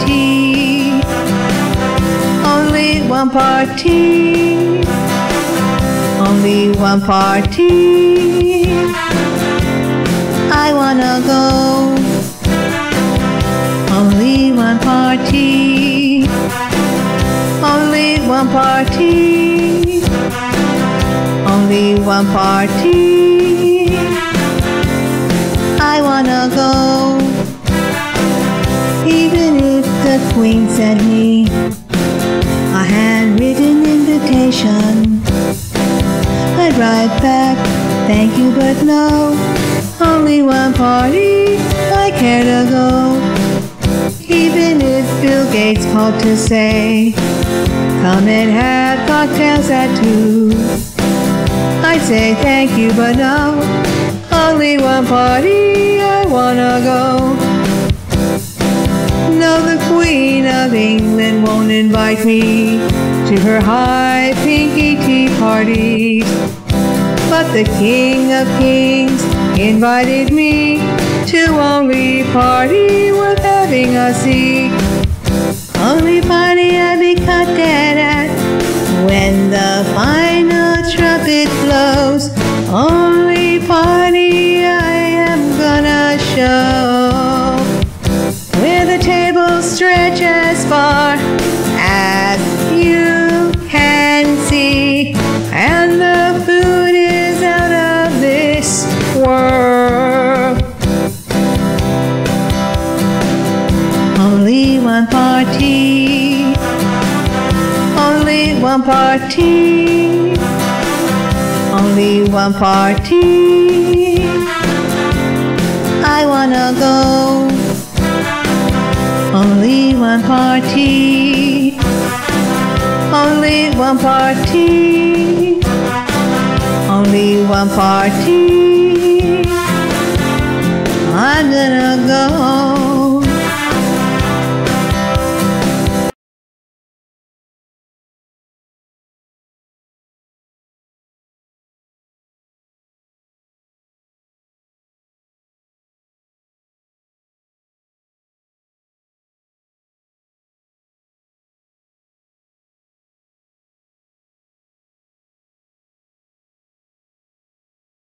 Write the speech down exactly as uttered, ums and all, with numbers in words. party, only one party, only one party. I wanna go, only one party, only one party, only one party. I wanna go. Even if the Queen sent me a handwritten invitation, I'd write back, thank you but no, only one party, I care to go. Even if Bill Gates called to say, come and have cocktails at two, I'd say thank you but no, only one party, I wanna go. No, the Queen of England won't invite me to her high pinky tea parties, but the King of Kings invited me to only party worth having a seat. Only party I'll be caught dead at when the final trumpet blows. Only party I am gonna show, stretch as far as you can see, and the food is out of this world. Only one party, only one party, only one party. I wanna go. Only one party, only one party, only one party.